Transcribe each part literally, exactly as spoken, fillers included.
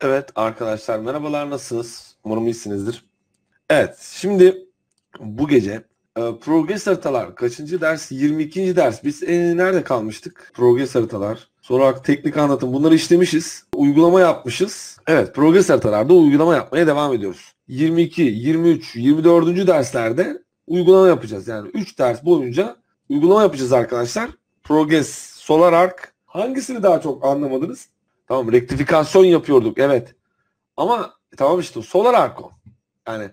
Evet arkadaşlar merhabalar, nasılsınız? Umarım iyisinizdir. Evet, şimdi bu gece e, Progress haritalar kaçıncı ders? yirmi ikinci ders. Biz e, nerede kalmıştık? Progress haritalar. Sonra teknik anlatım, bunları işlemişiz. Uygulama yapmışız. Evet, Progress haritalarda uygulama yapmaya devam ediyoruz. yirmi iki, yirmi üç, yirmi dördüncü derslerde uygulama yapacağız. Yani üç ders boyunca uygulama yapacağız arkadaşlar. Progress, Solar Arc. Hangisini daha çok anlamadınız? Tamam, rektifikasyon yapıyorduk, evet. Ama tamam işte Solar Arc o. Yani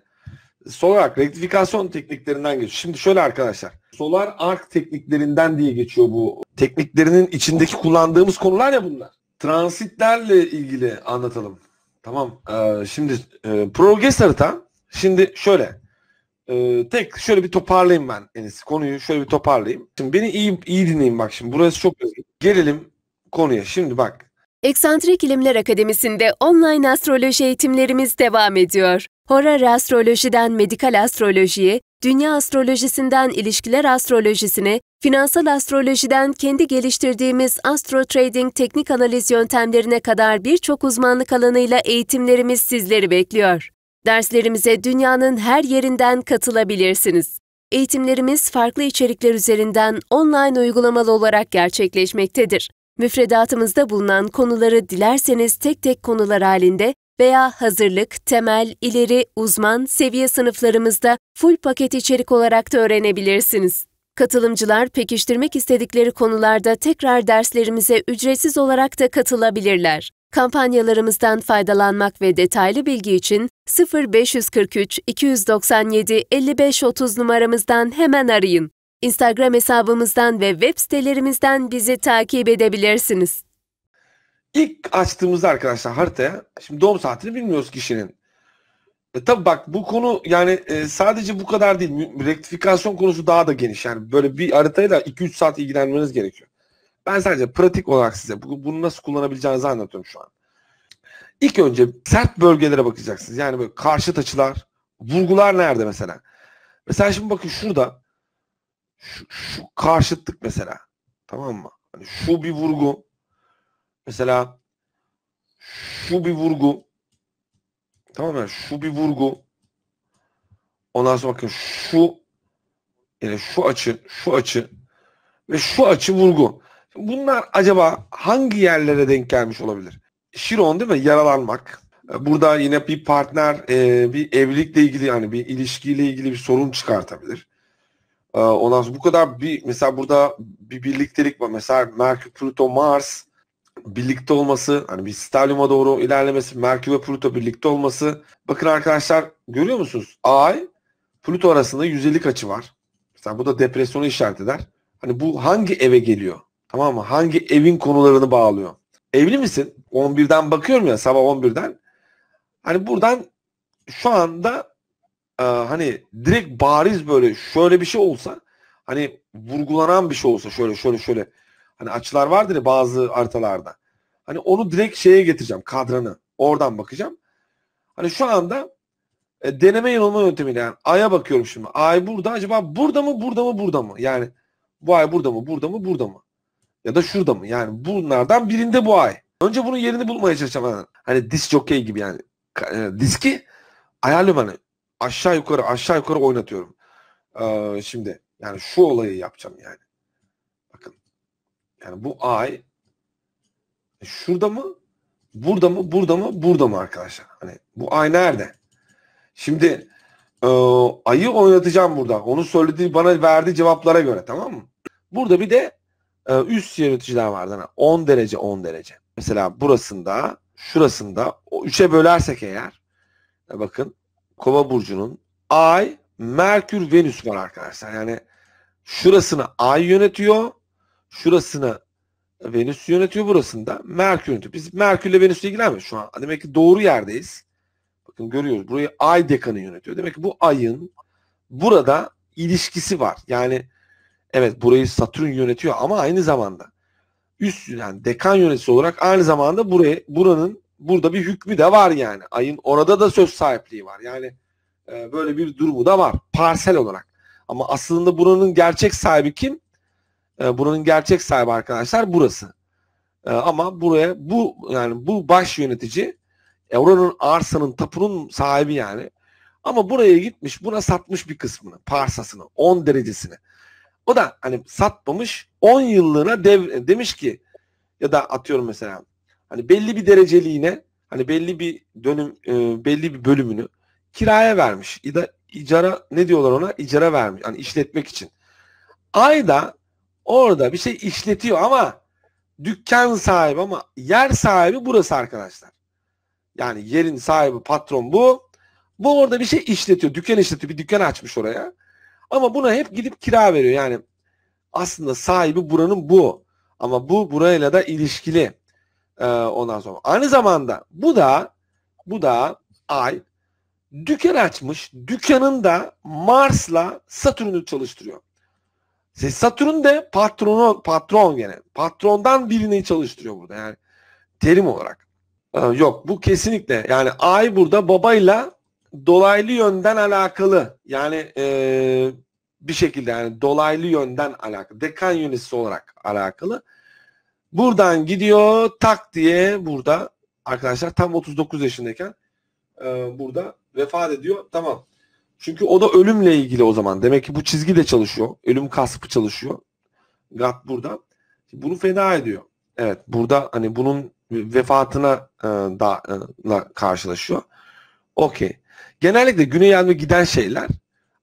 Solar Arc rektifikasyon tekniklerinden geçiyor. Şimdi şöyle arkadaşlar. Solar Arc tekniklerinden diye geçiyor bu. Tekniklerinin içindeki kullandığımız konular ya bunlar. Transitlerle ilgili anlatalım. Tamam. Ee, şimdi e, Progress harita. Şimdi şöyle. E, tek şöyle bir toparlayayım ben en iyisi. Konuyu şöyle bir toparlayayım. Şimdi beni iyi, iyi dinleyin bak şimdi. Burası çok önemli. Gelelim konuya. Şimdi bak. Eksantrik İlimler Akademisi'nde online astroloji eğitimlerimiz devam ediyor. Horary astrolojiden medikal astrolojiye, dünya astrolojisinden ilişkiler astrolojisine, finansal astrolojiden kendi geliştirdiğimiz astro trading teknik analiz yöntemlerine kadar birçok uzmanlık alanıyla eğitimlerimiz sizleri bekliyor. Derslerimize dünyanın her yerinden katılabilirsiniz. Eğitimlerimiz farklı içerikler üzerinden online uygulamalı olarak gerçekleşmektedir. Müfredatımızda bulunan konuları dilerseniz tek tek konular halinde veya hazırlık, temel, ileri, uzman, seviye sınıflarımızda full paket içerik olarak da öğrenebilirsiniz. Katılımcılar pekiştirmek istedikleri konularda tekrar derslerimize ücretsiz olarak da katılabilirler. Kampanyalarımızdan faydalanmak ve detaylı bilgi için sıfır beş yüz kırk üç, iki yüz doksan yedi, elli beş otuz numaramızdan hemen arayın. Instagram hesabımızdan ve web sitelerimizden bizi takip edebilirsiniz. İlk açtığımızda arkadaşlar haritaya, şimdi doğum saatini bilmiyoruz kişinin. E tabi bak bu konu yani e, sadece bu kadar değil. Rektifikasyon konusu daha da geniş. Yani böyle bir haritayla da iki üç saat ilgilenmeniz gerekiyor. Ben sadece pratik olarak size bunu nasıl kullanabileceğinizi anlatıyorum şu an. İlk önce sert bölgelere bakacaksınız. Yani böyle karşıt açılar, vurgular nerede mesela? Mesela şimdi bakın şurada. Şu, şu karşıtlık mesela, tamam mı? Hani şu bir vurgu, mesela şu bir vurgu, tamam mı? Şu bir vurgu. Ondan sonra bakın şu, yani şu açı, şu açı ve şu açı vurgu. Bunlar acaba hangi yerlere denk gelmiş olabilir? Chiron değil mi? Yaralanmak. Burada yine bir partner, bir evlilikle ilgili, yani bir ilişkiyle ilgili bir sorun çıkartabilir. Ondan sonra bu kadar bir mesela burada bir birliktelik var. Mesela Merkür, Pluto, Mars birlikte olması, hani bir stalyuma doğru ilerlemesi, Merkür ve Pluto birlikte olması. Bakın arkadaşlar görüyor musunuz? Ay, Pluto arasında yüz ellilik açı var. Mesela bu da depresyonu işaret eder. Hani bu hangi eve geliyor? Tamam mı? Hangi evin konularını bağlıyor? Evli misin? on birden bakıyorum ya, sabah on birden. Hani buradan şu anda Ee, hani direkt bariz böyle şöyle bir şey olsa, hani vurgulanan bir şey olsa, şöyle şöyle şöyle hani açılar vardır ya bazı haritalarda, hani onu direkt şeye getireceğim, kadranı oradan bakacağım. Hani şu anda e, deneme yanılma yöntemiyle yani Ay'a bakıyorum şimdi. Ay burada, acaba burada mı, burada mı, burada mı? Yani bu ay burada mı, burada mı, burada mı, ya da şurada mı? Yani bunlardan birinde bu ay. Önce bunun yerini bulmaya çalışacağım. Yani hani disk jockey gibi, yani e, diski ayarlıyorum, hani aşağı yukarı aşağı yukarı oynatıyorum. Ee, şimdi yani şu olayı yapacağım yani. Bakın. Yani bu ay şurada mı? Burada mı? Burada mı? Burada mı arkadaşlar? Hani bu ay nerede? Şimdi e, ayı oynatacağım burada. Onu söylediği, bana verdiği cevaplara göre, tamam mı? Burada bir de e, üst yöneticiler vardı. Yani on derece on derece. Mesela burasında, şurasında o üçe bölersek eğer e, bakın Kova burcunun Ay, Merkür, Venüs var arkadaşlar. Yani şurasını Ay yönetiyor, şurasını Venüs yönetiyor, burasında Merkür yönetiyor. Biz Merkürle Venüs'le ilgilenmiyoruz şu an. Demek ki doğru yerdeyiz. Bakın görüyoruz. Burayı Ay dekanı yönetiyor. Demek ki bu Ay'ın burada ilişkisi var. Yani evet, burayı Satürn yönetiyor ama aynı zamanda üst, yani dekan yöneticisi olarak aynı zamanda burayı, buranın burada bir hükmü de var yani. Ayın orada da söz sahipliği var. Yani e, böyle bir durumu da var. Parsel olarak. Ama aslında buranın gerçek sahibi kim? E, buranın gerçek sahibi arkadaşlar burası. E, ama buraya bu, yani bu baş yönetici E oranın arsanın, tapunun sahibi yani. Ama buraya gitmiş, buna satmış bir kısmını, parsasını, on derecesini. O da hani satmamış, on yıllığına dev, demiş ki, ya da atıyorum mesela hani belli bir dereceliğine, hani belli bir dönüm, e, belli bir bölümünü kiraya vermiş. Ya da icara, ne diyorlar ona? İcara vermiş. Hani işletmek için. Ay da orada bir şey işletiyor ama dükkan sahibi, ama yer sahibi burası arkadaşlar. Yani yerin sahibi, patron bu. Bu orada bir şey işletiyor. Dükkan işletiyor. Bir dükkan açmış oraya. Ama buna hep gidip kira veriyor. Yani aslında sahibi buranın bu. Ama bu burayla da ilişkili. Ee, ondan sonra. Aynı zamanda bu da bu da ay dükkan açmış. Dükkanın da Mars'la Satürn'ü çalıştırıyor. Satürn de patronu, patron gene. Patrondan birini çalıştırıyor burada. Yani terim olarak. Yok, bu kesinlikle yani ay burada babayla dolaylı yönden alakalı, yani e, bir şekilde yani dolaylı yönden alakalı, dekan yöneticisi olarak alakalı. Buradan gidiyor tak diye burada arkadaşlar tam otuz dokuz yaşındayken e, burada vefat ediyor, tamam. Çünkü o da ölümle ilgili o zaman. Demek ki bu çizgi de çalışıyor. Ölüm kaspı çalışıyor. Gat burada. Bunu feda ediyor. Evet, burada hani bunun vefatına e, da, e, karşılaşıyor. Okey. Genellikle güneye ve giden şeyler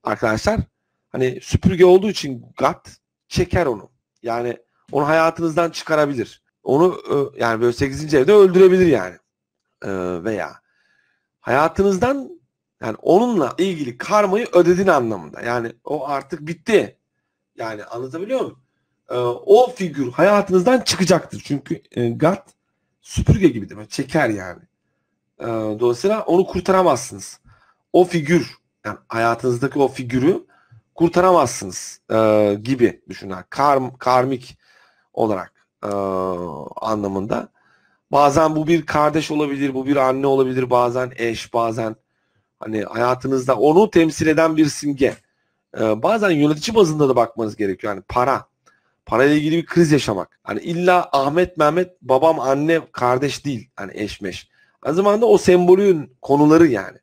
arkadaşlar hani süpürge olduğu için gat çeker onu. Yani onu hayatınızdan çıkarabilir. Onu e, yani böyle sekizinci evde öldürebilir yani. E, veya hayatınızdan, yani onunla ilgili karmayı ödedin anlamında. Yani o artık bitti. Yani anlatabiliyor muyum? E, o figür hayatınızdan çıkacaktır. Çünkü e, gat süpürge gibi demek. Çeker yani. E, dolayısıyla onu kurtaramazsınız. O figür, yani hayatınızdaki o figürü kurtaramazsınız e, gibi düşünün. Karm, karmik olarak e, anlamında. Bazen bu bir kardeş olabilir, bu bir anne olabilir, bazen eş, bazen hani hayatınızda onu temsil eden bir simge. E, bazen yönetici bazında da bakmanız gerekiyor. Yani para, parayla ilgili bir kriz yaşamak. Hani illa Ahmet, Mehmet, babam, anne, kardeş değil. Hani eş, meş. O zaman da o sembolün konuları yani.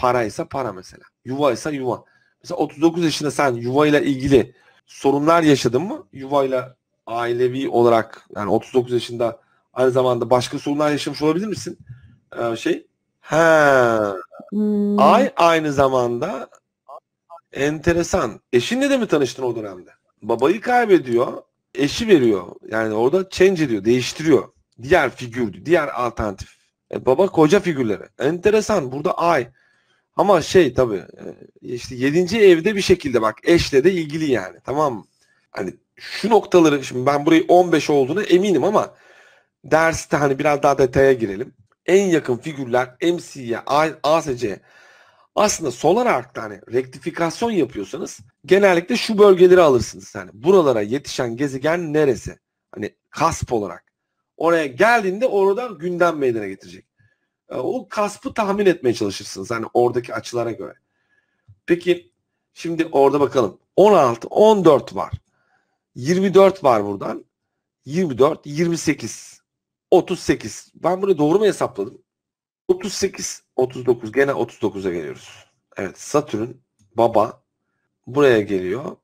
Paraysa para mesela. Yuvaysa yuva. Mesela otuz dokuz yaşında sen yuvayla ilgili sorunlar yaşadın mı? Yuvayla ailevi olarak yani otuz dokuz yaşında aynı zamanda başka sorunlar yaşamış olabilir misin? Ee, şey. Ha. Hmm. Ay aynı zamanda enteresan. Eşinle de mi tanıştın o dönemde? Babayı kaybediyor. Eşi veriyor. Yani orada change ediyor. Değiştiriyor. Diğer figürdü. Diğer alternatif. E, baba koca figürleri. Enteresan. Burada ay. Ama şey tabii işte yedinci evde bir şekilde bak eşle de ilgili yani, tamam mı? Hani şu noktaları, şimdi ben burayı on beş olduğuna eminim ama derste hani biraz daha detaya girelim. En yakın figürler M C'ye, A S C'ye. Aslında Solar Arc'ta hani rektifikasyon yapıyorsanız genellikle şu bölgeleri alırsınız. Yani buralara yetişen gezegen neresi? Hani KASP olarak. Oraya geldiğinde oradan gündem meydana getirecek. O kaspı tahmin etmeye çalışırsınız. Hani oradaki açılara göre. Peki şimdi orada bakalım. on altı, on dört var. yirmi dört var buradan. yirmi dört, yirmi sekiz, otuz sekiz. Ben bunu doğru mu hesapladım? otuz sekiz, otuz dokuz. Gene otuz dokuza geliyoruz. Evet, Satürn baba buraya geliyor.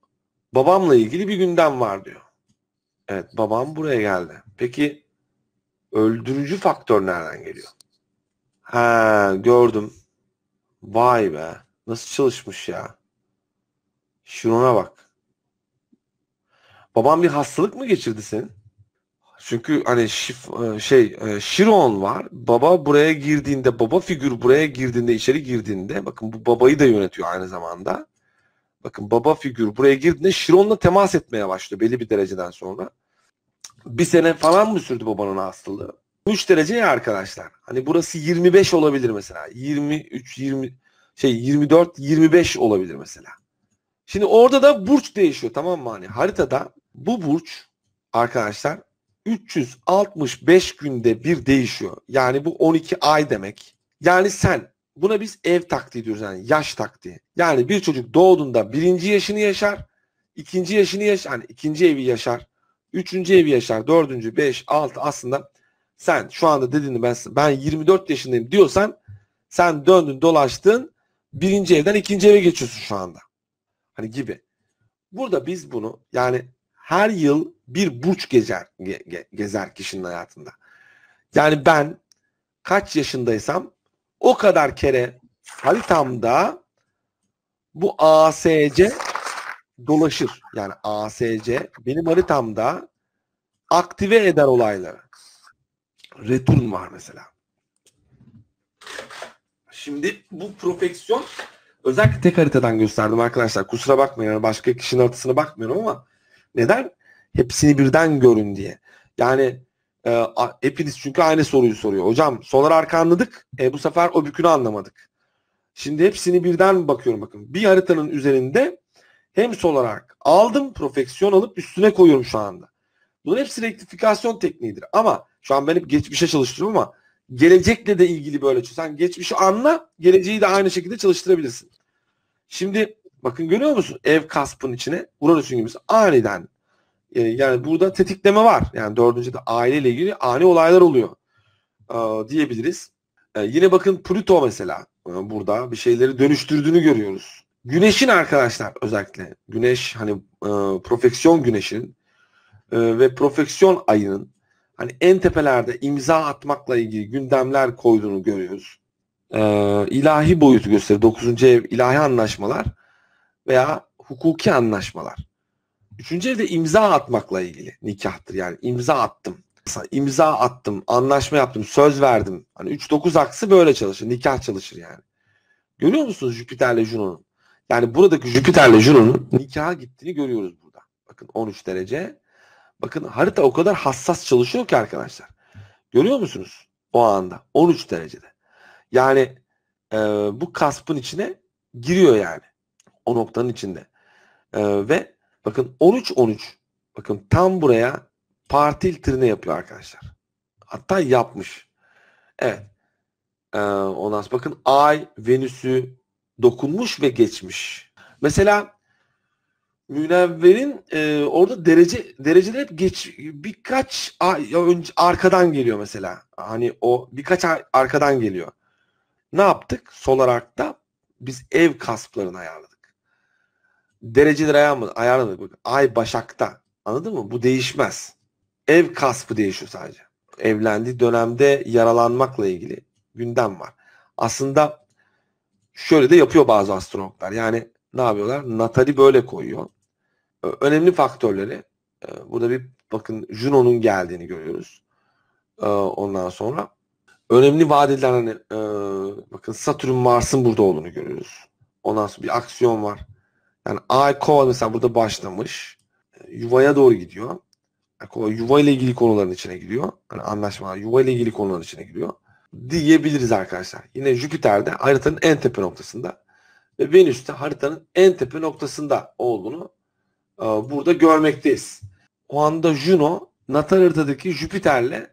Babamla ilgili bir gündem var diyor. Evet, babam buraya geldi. Peki öldürücü faktör nereden geliyor? Ha, gördüm. Vay be. Nasıl çalışmış ya. Chiron'a bak. Babam bir hastalık mı geçirdi senin? Çünkü hani şif, şey Chiron var. Baba buraya girdiğinde, baba figür buraya girdiğinde, içeri girdiğinde, bakın bu babayı da yönetiyor aynı zamanda. Bakın baba figür buraya girdiğinde Chiron'la temas etmeye başlıyor belli bir dereceden sonra. Bir sene falan mı sürdü babanın hastalığı? üç derece ya arkadaşlar. Hani burası yirmi beş olabilir mesela. yirmi üç, yirmi şey yirmi dört, yirmi beş olabilir mesela. Şimdi orada da burç değişiyor, tamam mı? Hani haritada bu burç arkadaşlar üç yüz altmış beş günde bir değişiyor. Yani bu on iki ay demek. Yani sen buna biz ev taktiği diyoruz, yani yaş taktiği. Yani bir çocuk doğduğunda birinci yaşını yaşar, ikinci yaşını yaşar, yani ikinci evi yaşar, üçüncü evi yaşar, dördüncü, beş, altı aslında sen şu anda dediğini ben ben yirmi dört yaşındayım diyorsan sen döndün dolaştın birinci evden ikinci eve geçiyorsun şu anda. Hani gibi. Burada biz bunu yani her yıl bir burç gezer, ge, ge, gezer kişinin hayatında. Yani ben kaç yaşındaysam o kadar kere haritamda bu A S C dolaşır. Yani A S C benim haritamda aktive eder olayları. Return var mesela. Şimdi bu profeksiyon özellikle tek haritadan gösterdim arkadaşlar. Kusura bakmayın. Yani başka kişinin haritasına bakmıyorum ama neden? Hepsini birden görün diye. Yani e, hepiniz çünkü aynı soruyu soruyor. Hocam solar arka anladık. E, bu sefer o bükünü anlamadık. Şimdi hepsini birden bakıyorum bakın. Bir haritanın üzerinde hem solar ark aldım, profeksiyon alıp üstüne koyuyorum şu anda. Bunun hepsi rektifikasyon tekniğidir. Ama şu an ben hep geçmişe çalıştırıyorum ama gelecekle de ilgili böyle. Sen geçmişi anla, geleceği de aynı şekilde çalıştırabilirsin. Şimdi bakın görüyor musun? Ev kaspın içine Uranüs üngümüz aniden e, yani burada tetikleme var. Yani dördüncü de aileyle ilgili ani olaylar oluyor e, diyebiliriz. E, yine bakın Pluto mesela e, burada bir şeyleri dönüştürdüğünü görüyoruz. Güneşin arkadaşlar özellikle Güneş hani e, profeksiyon Güneş'in e, ve profeksiyon ayının hani en tepelerde imza atmakla ilgili gündemler koyduğunu görüyoruz. Ee, ilahi boyutu gösterir. dokuzuncu ev ilahi anlaşmalar veya hukuki anlaşmalar. üçüncü evde imza atmakla ilgili nikahtır. Yani imza attım. İmza attım, anlaşma yaptım, söz verdim. Hani üç dokuz aksı böyle çalışır. Nikah çalışır yani. Görüyor musunuz Jüpiter'le Juno'nun? Yani buradaki Jüpiter'le Juno'nun nikaha gittiğini görüyoruz burada. Bakın on üç derece. Bakın harita o kadar hassas çalışıyor ki arkadaşlar. Görüyor musunuz? O anda. on üç derecede. Yani e, bu kaspın içine giriyor yani. O noktanın içinde. E, ve bakın on üç on üç. Bakın tam buraya partil trine yapıyor arkadaşlar. Hatta yapmış. Evet. E, ondan sonra bakın Ay, Venüs'ü dokunmuş ve geçmiş. Mesela Münevver'in e, orada derece dereceler hep geç birkaç ay önce arkadan geliyor mesela. Hani o birkaç ay arkadan geliyor. Ne yaptık? Solar Arc'ta biz ev kasplarını ayarladık. Dereceleri ayarladık. ayarladık. Ay Başak'ta. Anladın mı? Bu değişmez. Ev kaspı değişiyor sadece. Evlendiği dönemde yaralanmakla ilgili gündem var. Aslında şöyle de yapıyor bazı astrologlar. Yani ne yapıyorlar? Natal'i böyle koyuyor. Önemli faktörleri burada bir bakın Juno'nun geldiğini görüyoruz. Ondan sonra önemli vadeden hani bakın Satürn Mars'ın burada olduğunu görüyoruz. Ondan sonra bir aksiyon var. Yani Ay Kova mesela burada başlamış. Yuvaya doğru gidiyor. Kova yuva ile ilgili konuların içine giriyor. Hani anlaşmalar yuva ile ilgili konuların içine giriyor. Diyebiliriz arkadaşlar. Yine Jüpiter'de haritanın en tepe noktasında ve Venüs'te haritanın en tepe noktasında olduğunu e, burada görmekteyiz. O anda Juno Natal haritadaki Jüpiter'le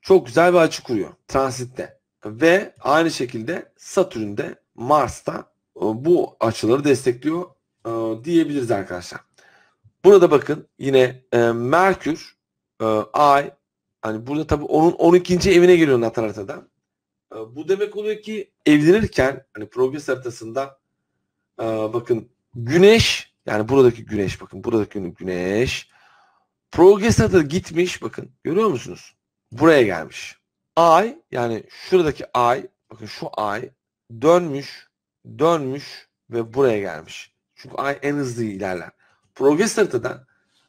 çok güzel bir açı kuruyor transitte. Ve aynı şekilde Satürn'de Mars'ta e, bu açıları destekliyor e, diyebiliriz arkadaşlar. Burada bakın yine e, Merkür, e, Ay, hani burada tabii onun on ikinci evine geliyor Natal haritada. E, bu demek oluyor ki evlenirken hani Progress haritasında bakın Güneş yani buradaki Güneş bakın buradaki Güneş Progress'e de gitmiş bakın görüyor musunuz? Buraya gelmiş. Ay yani şuradaki Ay bakın şu Ay dönmüş dönmüş ve buraya gelmiş. Çünkü Ay en hızlı ilerler. Progress haritada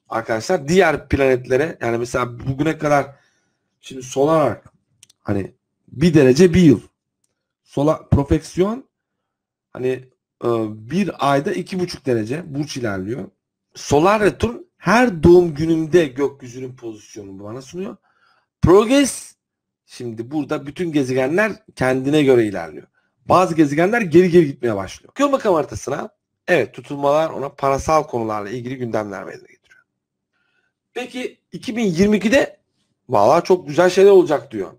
arkadaşlar diğer planetlere yani mesela bugüne kadar şimdi solar arc hani bir derece bir yıl. Solar profeksiyon hani bir ayda iki buçuk derece burç ilerliyor. Solar Return her doğum günümde gökyüzünün pozisyonunu bana sunuyor. Progress şimdi burada bütün gezegenler kendine göre ilerliyor. Bazı gezegenler geri geri gitmeye başlıyor. Bakıyorum bakalım haritasına. Evet tutulmalar ona parasal konularla ilgili gündemler meydana getiriyor. Peki iki bin yirmi ikide vallahi çok güzel şeyler olacak diyor.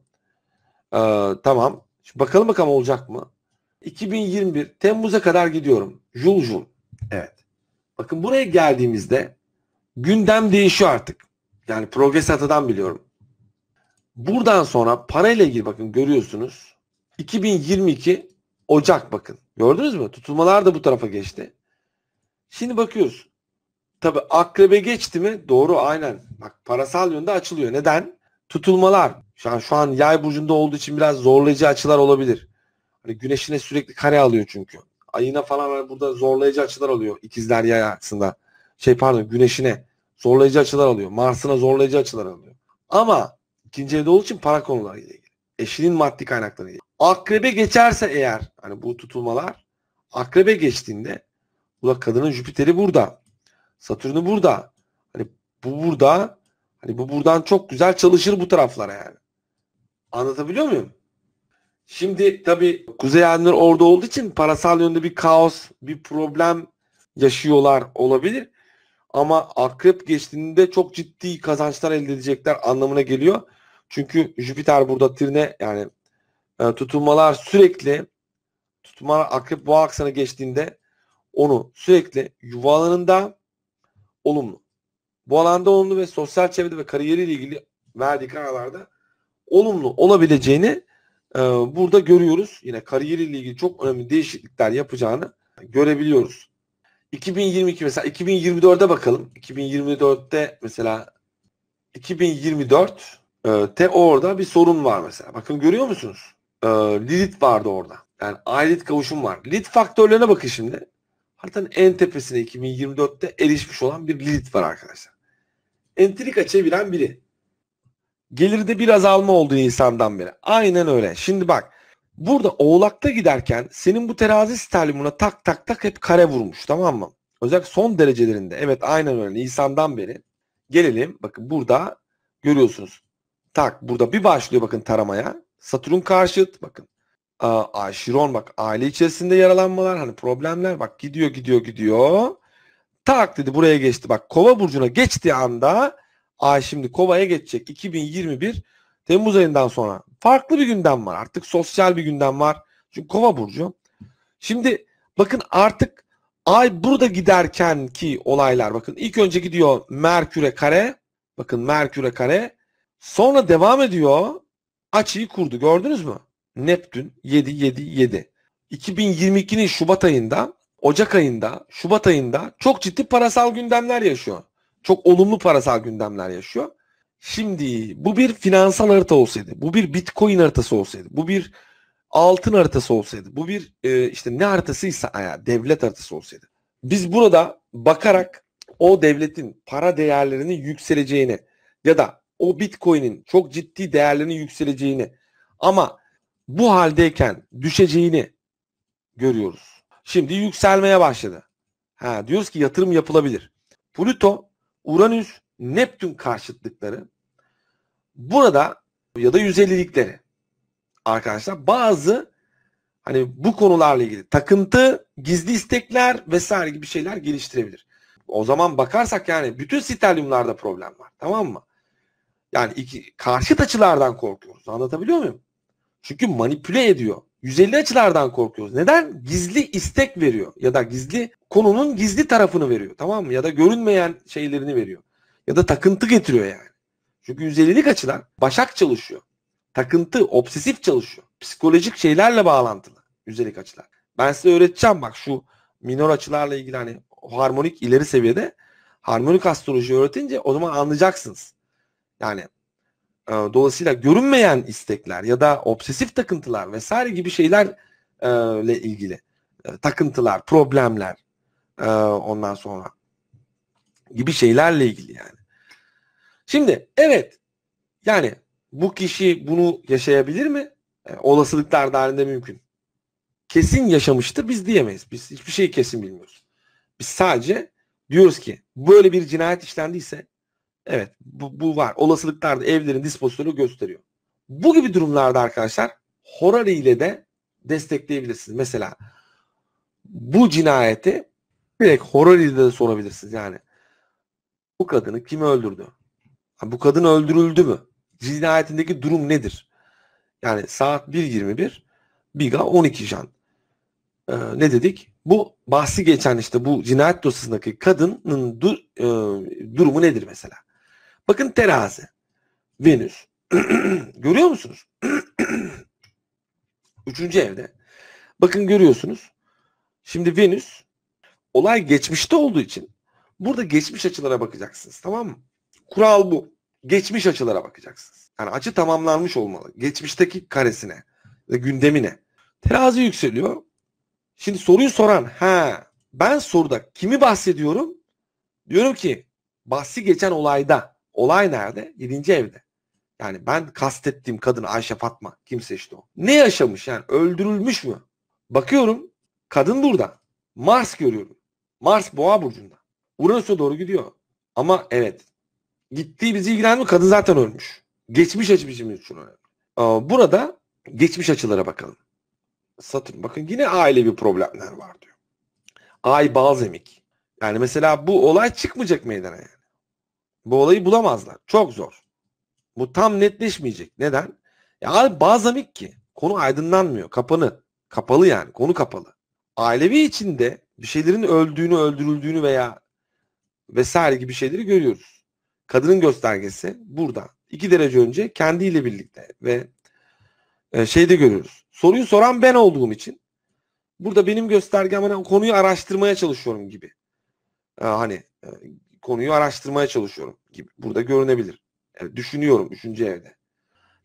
Ee, tamam. Şimdi bakalım bakalım olacak mı? iki bin yirmi bir Temmuz'a kadar gidiyorum. Jul jul. Evet. Bakın buraya geldiğimizde gündem değişiyor artık. Yani Progress hatadan biliyorum. Buradan sonra parayla ilgili bakın görüyorsunuz. iki bin yirmi iki Ocak bakın. Gördünüz mü? Tutulmalar da bu tarafa geçti. Şimdi bakıyoruz. Tabi akrebe geçti mi? Doğru, aynen. Bak parasal yönde açılıyor. Neden? Tutulmalar. Şu an, şu an yay burcunda olduğu için biraz zorlayıcı açılar olabilir. Hani güneşine sürekli kare alıyor çünkü. Ayına falan burada zorlayıcı açılar alıyor. İkizler yay aksında. Şey pardon güneşine zorlayıcı açılar alıyor. Mars'ına zorlayıcı açılar alıyor. Ama ikinci evde olduğu için para konuları ile ilgili. Eşinin maddi kaynakları ile ilgili. Akrebe geçerse eğer hani bu tutulmalar akrebe geçtiğinde bu da kadının Jüpiter'i burada. Satürn'ü burada. Hani bu burada. Hani bu buradan çok güzel çalışır bu taraflara yani. Anlatabiliyor muyum? Şimdi tabii Kuzey Aydınlar orada olduğu için parasal yönde bir kaos, bir problem yaşıyorlar olabilir. Ama akrep geçtiğinde çok ciddi kazançlar elde edecekler anlamına geliyor. Çünkü Jüpiter burada trine yani tutulmalar sürekli tutulmalar akrep boğa aksana geçtiğinde onu sürekli yuva alanında olumlu. Bu alanda olumlu ve sosyal çevrede ve kariyeriyle ilgili verdiği kararlarda olumlu olabileceğini e, burada görüyoruz. Yine kariyeriyle ilgili çok önemli değişiklikler yapacağını görebiliyoruz. iki bin yirmi iki mesela iki bin yirmi dört'e bakalalım. iki bin yirmi dört'te mesela iki bin yirmi dört'te orada bir sorun var mesela. Bakın görüyor musunuz? E, Lilit vardı orada. Yani aylık kavuşum var. Lilit faktörlerine bakın şimdi. Haritanın en tepesine iki bin yirmi dört'te erişmiş olan bir Lilit var arkadaşlar. Entrik açabilen biri. Gelirde bir azalma olduğu insandan beri. Aynen öyle. Şimdi bak. Burada Oğlak'ta giderken senin bu terazi sterlimuna tak tak tak hep kare vurmuş. Tamam mı? Özellikle son derecelerinde. Evet aynen öyle. Nisan'dan beri. Gelelim. Bakın burada görüyorsunuz. Tak burada bir başlıyor bakın taramaya. Satürn karşıt. Bakın. Aa, Chiron bak aile içerisinde yaralanmalar hani problemler bak gidiyor gidiyor gidiyor tak dedi buraya geçti bak Kova burcuna geçtiği anda ay şimdi Kova'ya geçecek iki bin yirmi bir Temmuz ayından sonra farklı bir gündem var artık sosyal bir gündem var çünkü Kova burcu şimdi bakın artık ay burada giderken ki olaylar bakın ilk önce gidiyor Merkür'e kare bakın Merkür'e kare sonra devam ediyor açıyı kurdu gördünüz mü? Neptün yedi yedi yedi. iki bin yirmi ikinin Şubat ayında, Ocak ayında, Şubat ayında çok ciddi parasal gündemler yaşıyor. Çok olumlu parasal gündemler yaşıyor. Şimdi bu bir finansal harita olsaydı, bu bir Bitcoin haritası olsaydı, bu bir altın haritası olsaydı, bu bir e, işte ne haritasıysa ya devlet haritası olsaydı. Biz burada bakarak o devletin para değerlerinin yükseleceğini ya da o Bitcoin'in çok ciddi değerlerinin yükseleceğini ama bu haldeyken düşeceğini görüyoruz. Şimdi yükselmeye başladı. Ha, diyoruz ki yatırım yapılabilir. Pluto, Uranüs, Neptün karşıtlıkları burada ya da yüz ellilikleri arkadaşlar bazı hani bu konularla ilgili takıntı, gizli istekler vesaire gibi şeyler geliştirebilir. O zaman bakarsak yani bütün sterliumlarda problem var. Tamam mı? Yani iki, karşıt açılardan korkuyoruz. Anlatabiliyor muyum? Çünkü manipüle ediyor. yüz elli açılardan korkuyoruz. Neden? Gizli istek veriyor. Ya da gizli konunun gizli tarafını veriyor. Tamam mı? Ya da görünmeyen şeylerini veriyor. Ya da takıntı getiriyor yani. Çünkü yüz ellilik açılar başak çalışıyor. Takıntı, obsesif çalışıyor. Psikolojik şeylerle bağlantılı. yüz ellilik açılar. Ben size öğreteceğim bak şu minor açılarla ilgili hani harmonik ileri seviyede harmonik astroloji öğretince o zaman anlayacaksınız. Yani dolayısıyla görünmeyen istekler ya da obsesif takıntılar vesaire gibi şeylerle ilgili takıntılar, problemler ondan sonra gibi şeylerle ilgili yani. Şimdi evet yani bu kişi bunu yaşayabilir mi? Olasılıklar dahilinde mümkün. Kesin yaşamıştır biz diyemeyiz. Biz hiçbir şeyi kesin bilmiyoruz. Biz sadece diyoruz ki böyle bir cinayet işlendiyse evet bu, bu var. Olasılıklarda evlerin dispozisyonu gösteriyor. Bu gibi durumlarda arkadaşlar horary ile de destekleyebilirsiniz. Mesela bu cinayeti direkt horary ile de sorabilirsiniz. Yani bu kadını kim öldürdü? Bu kadın öldürüldü mü? Cinayetindeki durum nedir? Yani saat bir yirmi bir Biga on iki Jan. Ee, ne dedik? Bu bahsi geçen işte bu cinayet dosyasındaki kadının dur, e, durumu nedir mesela? Bakın terazi, Venüs, Görüyor musunuz? Üçüncü evde. Bakın görüyorsunuz. Şimdi Venüs olay geçmişte olduğu için burada geçmiş açılara bakacaksınız. Tamam mı? Kural bu. Geçmiş açılara bakacaksınız. Yani açı tamamlanmış olmalı. Geçmişteki karesine ve gündemine. Terazi yükseliyor. Şimdi soruyu soran, ha ben soruda kimi bahsediyorum? Diyorum ki bahsi geçen olayda. Olay nerede? yedinci evde. Yani ben kastettiğim kadın Ayşe Fatma. Kimse işte o. Ne yaşamış yani? Öldürülmüş mü? Bakıyorum kadın burada. Mars görüyorum. Mars Boğa burcunda. Uranüs'e doğru gidiyor. Ama evet. Gittiği bizi ilgilenmiyor. Kadın zaten ölmüş. Geçmiş açımız için önemli. Burada geçmiş açılara bakalım. Satürn. Bakın yine ailevi problemler var diyor. Ay balzemik. Yani mesela bu olay çıkmayacak meydana yani. Bu olayı bulamazlar. Çok zor. Bu tam netleşmeyecek. Neden? Ya ay balzemik ki. Konu aydınlanmıyor. Kapanı. Kapalı yani. Konu kapalı. Ailevi içinde bir şeylerin öldüğünü, öldürüldüğünü veya vesaire gibi şeyleri görüyoruz. Kadının göstergesi burada. iki derece önce kendiyle birlikte ve şeyde görüyoruz. Soruyu soran ben olduğum için burada benim göstergem konuyu araştırmaya çalışıyorum gibi. Ee, hani konuyu araştırmaya çalışıyorum gibi. Burada görünebilir. Yani düşünüyorum üçüncü evde.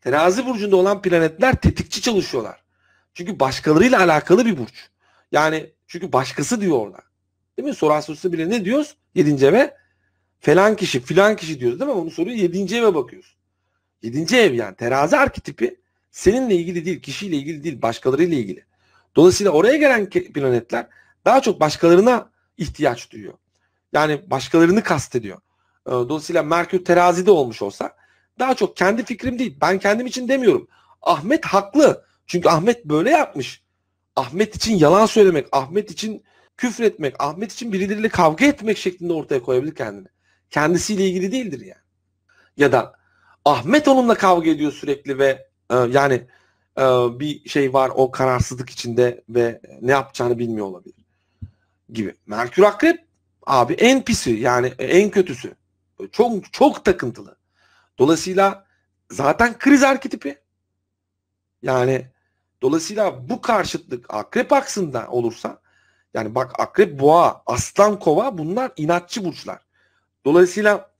Terazi burcunda olan planetler tetikçi çalışıyorlar. Çünkü başkalarıyla alakalı bir burç. Yani çünkü başkası diyor orada. Değil mi? Soru sorusu bile ne diyoruz? yedinci eve falan kişi filan kişi diyoruz değil mi? Onu soruyor. yedinci eve bakıyoruz. yedinci ev yani terazi arketipi seninle ilgili değil, kişiyle ilgili değil, başkalarıyla ilgili. Dolayısıyla oraya gelen planetler daha çok başkalarına ihtiyaç duyuyor. Yani başkalarını kastediyor. Dolayısıyla Merkür terazide olmuş olsa daha çok kendi fikrim değil. Ben kendim için demiyorum. Ahmet haklı. Çünkü Ahmet böyle yapmış. Ahmet için yalan söylemek, Ahmet için küfür etmek, Ahmet için birileriyle kavga etmek şeklinde ortaya koyabilir kendini. Kendisiyle ilgili değildir yani. Ya da Ahmet onunla kavga ediyor sürekli ve e, yani e, bir şey var o kararsızlık içinde ve ne yapacağını bilmiyor olabilir gibi. Merkür Akrep abi en pisi yani en kötüsü. Çok çok takıntılı. Dolayısıyla zaten kriz arketipi. Yani dolayısıyla bu karşıtlık Akrep aksında olursa yani bak Akrep, Boğa, Aslan, Kova bunlar inatçı burçlar. Dolayısıyla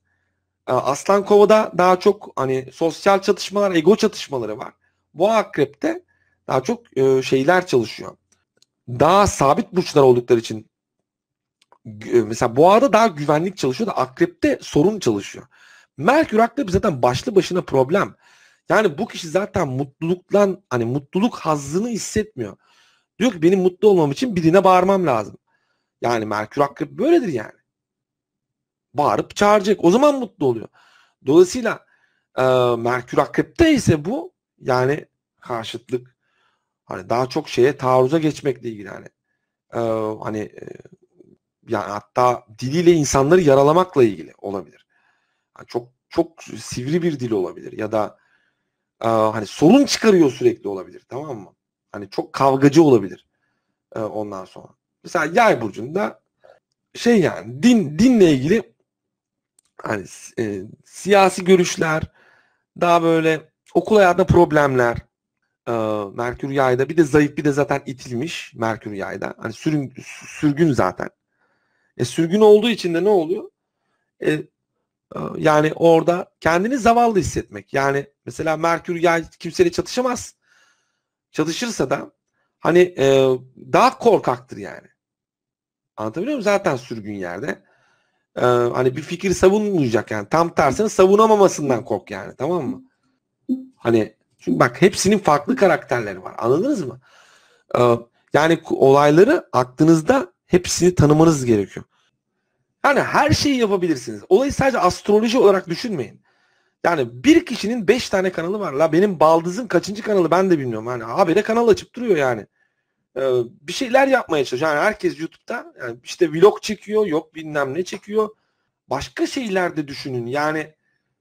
Aslan Kova'da daha çok hani sosyal çatışmalar, ego çatışmaları var. Boğa Akrep'te daha çok şeyler çalışıyor. Daha sabit burçlar oldukları için mesela Boğa'da daha güvenlik çalışıyor da Akrep'te sorun çalışıyor. Merkür Akrep zaten başlı başına problem. Yani bu kişi zaten mutluluktan hani mutluluk hazzını hissetmiyor. Diyor ki benim mutlu olmam için birine bağırmam lazım. Yani Merkür Akrep böyledir yani. Bağırıp çağıracak. O zaman mutlu oluyor. Dolayısıyla e, Merkür Akrep'te ise bu yani karşıtlık hani daha çok şeye taarruza geçmekle ilgili yani. E, hani e, yani hatta diliyle insanları yaralamakla ilgili olabilir. Yani çok çok sivri bir dil olabilir ya da e, hani sorun çıkarıyor sürekli olabilir. Tamam mı? Hani çok kavgacı olabilir. E, ondan sonra. Mesela Yay burcunda şey yani din dinle ilgili hani e, siyasi görüşler daha böyle okul hayatında problemler e, Merkür Yay'da bir de zayıf bir de zaten itilmiş Merkür Yay'da hani sürün, sürgün zaten e, sürgün olduğu için de ne oluyor e, e, yani orada kendini zavallı hissetmek yani mesela Merkür Yay kimseyle çatışamaz çatışırsa da hani e, daha korkaktır yani anlatabiliyor muyum zaten sürgün yerde Ee, hani bir fikir savunmayacak yani tam tersine savunamamasından kork yani tamam mı? Hani çünkü bak hepsinin farklı karakterleri var anladınız mı? Ee, yani olayları aklınızda hepsini tanımanız gerekiyor. Yani her şeyi yapabilirsiniz. Olayı sadece astroloji olarak düşünmeyin. Yani bir kişinin beş tane kanalı var la benim baldızın kaçıncı kanalı ben de bilmiyorum. Hani habire kanal açıp duruyor yani. Bir şeyler yapmaya çalışıyor. Yani herkes YouTube'da yani işte vlog çekiyor, yok bilmem ne çekiyor. Başka şeylerde düşünün. Yani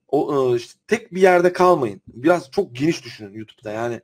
o işte tek bir yerde kalmayın. Biraz çok geniş düşünün YouTube'da. Yani